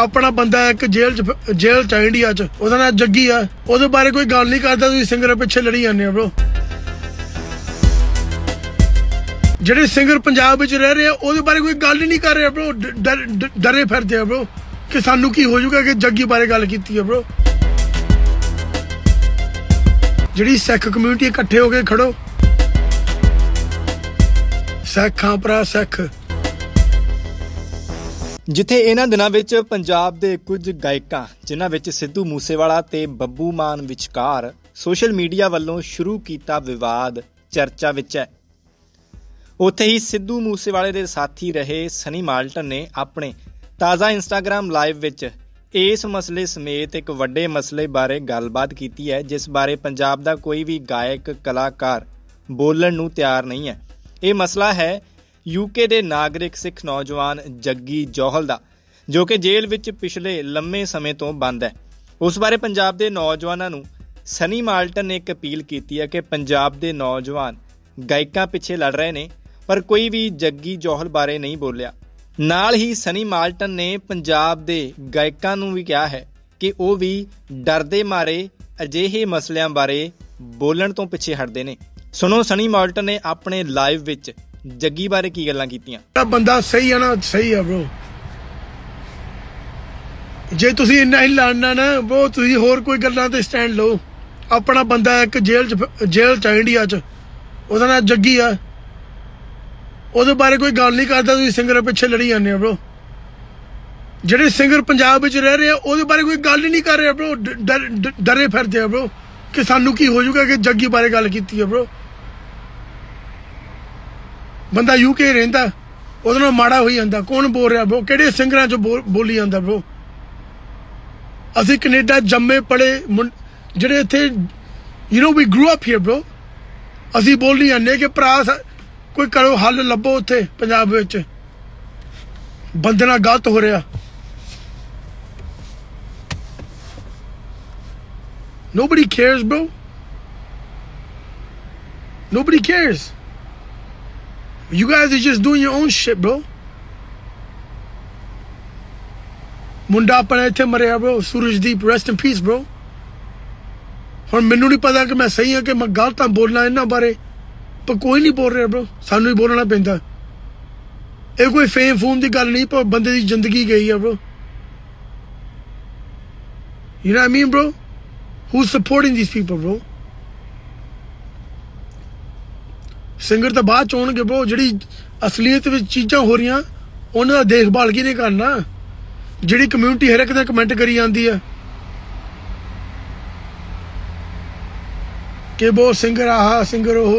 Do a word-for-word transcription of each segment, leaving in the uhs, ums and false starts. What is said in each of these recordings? अपना बंदा एक जेल च जेल च इंडिया च ओहदा नाम जग्गी आ, ओहदे बारे कोई गल नहीं करदा। तुसीं सिंगर पिछे लड़ी जांदे हो ब्रो। जेहड़े सिंगर पंजाब विच रह रहे हैं ओहदे बारे कोई गल ही नहीं कर रहे ब्रो। डरे फिरदे आ ब्रो कि सानू की हो जाऊगा कि जग्गी बारे गल कीती है ब्रो। जिहड़ी सिख कम्यूनिटी इकट्ठे हो के खड़ो, सिखां भरा सिख। जिथे इन्हां दिनां विच पंजाब दे कुछ गायकां जिन्हां विच सिद्धू मूसेवाला ते बब्बू मान विचकार सोशल मीडिया वल्लों शुरू कीता विवाद चर्चा विच है, उत्थे ही सिद्धू मूसेवाले दे साथी रहे सनी माल्टन ने अपने ताज़ा इंस्टाग्राम लाइव विच इस मसले समेत एक वड्डे मसले बारे गलबात कीती है, जिस बारे पंजाब दा कोई भी गायक कलाकार बोलण नूं तैयार नहीं है। ये मसला है यूके दे नागरिक सिख नौजवान जग्गी जौहल दा, जो कि जेल विच पिछले लंबे समय तो बंद है। उस बारे पंजाब दे नौजवानों नूं सनी माल्टन ने एक अपील कीती है कि पंजाब दे नौजवान गायकां पिछे लड़ रहे ने पर कोई भी जग्गी जौहल बारे नहीं बोलिया। नाल ही सनी माल्टन ने पंजाब दे गायकां नूं भी कहा है कि वह भी डरदे मारे अजिहे मसलियां बारे बोलण तो पिछे हटदे ने। सुनो सनी माल्टन ने अपने लाइव विच जग्गी बारे की गल्लां कीतियां। बंदा सही है ना, सही है ब्रो। जे तुसी इन्ना ही लड़ना ना ब्रो, तुसी होर कोई गल्लां ते स्टैंड लो। अपना बंदा एक जेल च जेल च इंडिया च ओहदा नाम जग्गी आ, ओहदे बारे कोई गल नहीं करदा। तुसी सिंगर पिछे लड़ी जांदे हो ब्रो। जिहड़े सिंगर पंजाब विच रह रहे हैं ओहदे बारे कोई गल ही नहीं कर रहे ब्रो। डरे फिरदे आ ब्रो कि सानू की हो जाऊगा कि जग्गी बारे गल कीती है ब्रो। बंदा यूके रहिंदा ओहदे नाल माड़ा होई जांदा। कौन बोल रहा ब्रो? किहड़े सिंगरां चो बोल बोली जांदा ब्रो? असीं कनेडा जम्मे पड़े जिहड़े इत्थे you know we grew up here bro, असीं बोलनी आने कि भरा कोई करो हल लभो। उत्थे पंजाब विच बंदे नाल गलत हो रहा। Nobody cares bro, nobody cares. You guys are just doing your own shit bro. मुंडा अपना इत्थे मरिया bro, Surajdeep, rest in peace bro. और मैनू नहीं पता कि मैं सही हाँ कि मैं गलत हाँ बोलना इन्होंने बारे, पर कोई नहीं बोल रहा ब्रो। सानू ही बोलना पैंदा। ये कोई फेम फूम की गल नहीं, पर बंदे की जिंदगी गई है bro. You know what I mean bro? Who's supporting these people bro? Singer तो बाद होंगे ब्रो। जिहड़ी असलीयत में चीज़ां हो रही उन्हां दा देखभाल किहने करना? जिहड़ी कम्यूनिटी हर इक दा कमेंट करी जाती है कि वो सिंगर आह सिंगर ओह।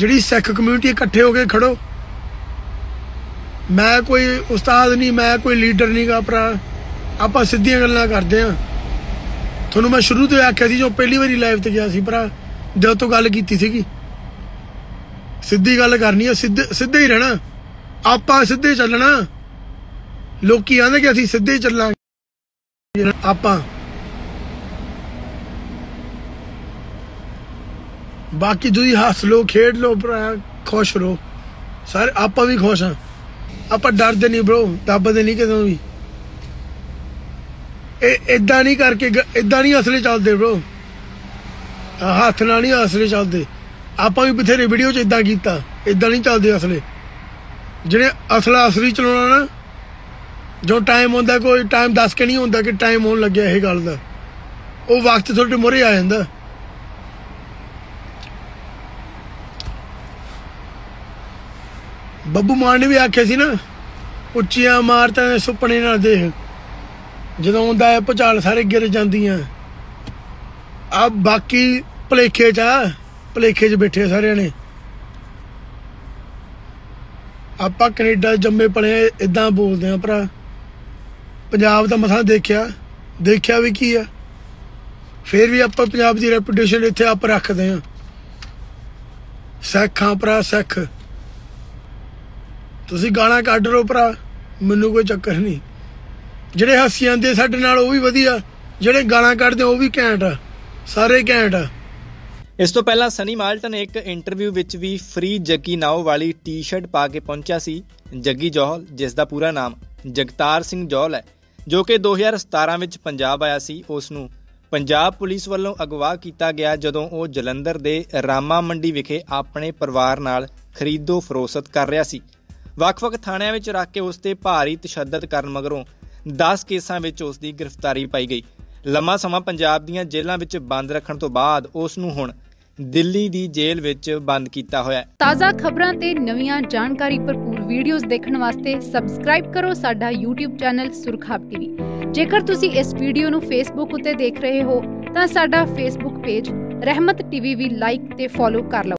जिहड़ी सिख कम्यूनिटी इकट्ठे होके खड़ो। मैं कोई उस्ताद नहीं, मैं कोई लीडर नहीं गा भरा। आपां सिद्धियां गल्लां करदे आं। तुहानूं मैं शुरू तो आखिया सी, जो पहली बारी लाइव ते गया सी भरा, दिल तो गल कीती सीगी। सीधी गल करनी है, सीधे सीधे ही रहना। आपां सीधे चलना। लोकी आंदे कि असीं सीधे चलांगे। आपां बाकी तुसीं हस लो, खेड लो भरा, खुश रहो। सारे आपां भी खुश हाँ। आपां डरदे नहीं ब्रो, दबदे नहीं कितों भी। इदां नहीं करके इदां नहीं असले चलदे ब्रो। हथ नाल नहीं असले चलदे। आपां भी बथेरे वीडियो च इदां कीता। इदां नहीं चलदे असले। जिहड़े असला असली चलाउणा ना, जो टाइम आंदा कोई टाइम दस के नहीं होंदा कि टाइम होण लग्गिया इह गल दा। ओह वक्त तुहाडे मोहरे आ जांदा। बब्बू मान ने भी आखिया सी ना, उच्चियां इमारतां दे सुपने ना देख, जदों आंदा है भुचाल सारे गिर जांदियां। आ बाकी भलेखे च आ, भलेखे च बैठे सारे ने। आपां कनेडा जम्मे पले इदां बोलदे आ भरा। पंजाब दा मसां देखिया देखिया भी की आ, फिर भी आपां पंजाब दी रेपूटेशन इत्थे आप रखदे आ। सिख हाँ भरा सिख। तुसीं गाना कड्ढ लो भरा, मैनू कोई चक्कर नहीं। जिहड़े हस्सी आंदे साडे नाल ओह भी वधिया, जिहड़े गाना कड्ढदे ओह भी घैंट आ, सारे घैंट आ। इस तो पहला सनी माल्टन एक इंटरव्यू विच भी फ्री जग्गी नाओ वाली टी शर्ट पा के पहुंचा सी जग्गी जौहल, जिसका पूरा नाम जगतार सिंह जौहल है जो कि दो हज़ार सतारह में पंजाब आया सी। उस नूं पंजाब पुलिस वालों अगवा किया गया जदों वह जलंधर के रामा मंडी विखे अपने परिवार नाल खरीदो फरोख्त कर रहा सी। ਵੱਖ-ਵੱਖ ਥਾਣਿਆਂ ਵਿੱਚ ਰੱਖ ਕੇ ਉਸ ਤੇ ਭਾਰੀ ਤਸ਼ੱਦਦ ਕਰਨ ਮਗਰੋਂ दस ਕੇਸਾਂ ਵਿੱਚ ਉਸ ਦੀ ਗ੍ਰਿਫਤਾਰੀ ਪਾਈ ਗਈ। ਲੰਮਾ ਸਮਾਂ ਪੰਜਾਬ ਦੀਆਂ ਜੇਲ੍ਹਾਂ ਵਿੱਚ ਬੰਦ ਰੱਖਣ ਤੋਂ ਬਾਅਦ ਉਸ ਨੂੰ ਹੁਣ ਦਿੱਲੀ ਦੀ ਜੇਲ੍ਹ ਵਿੱਚ ਬੰਦ ਕੀਤਾ ਹੋਇਆ ਹੈ। ਤਾਜ਼ਾ ਖਬਰਾਂ ਤੇ ਨਵੀਆਂ ਜਾਣਕਾਰੀ ਭਰਪੂਰ ਵੀਡੀਓਜ਼ ਦੇਖਣ ਵਾਸਤੇ ਸਬਸਕ੍ਰਾਈਬ ਕਰੋ ਸਾਡਾ YouTube ਚੈਨਲ ਸੁਰਖਾਬ ਟੀਵੀ। ਜੇਕਰ ਤੁਸੀਂ ਇਸ ਵੀਡੀਓ ਨੂੰ Facebook ਉੱਤੇ ਦੇਖ ਰਹੇ ਹੋ ਤਾਂ ਸਾਡਾ Facebook ਪੇਜ ਰਹਿਮਤ ਟੀਵੀ ਵੀ ਲਾਈਕ ਤੇ ਫੋਲੋ ਕਰ ਲਓ।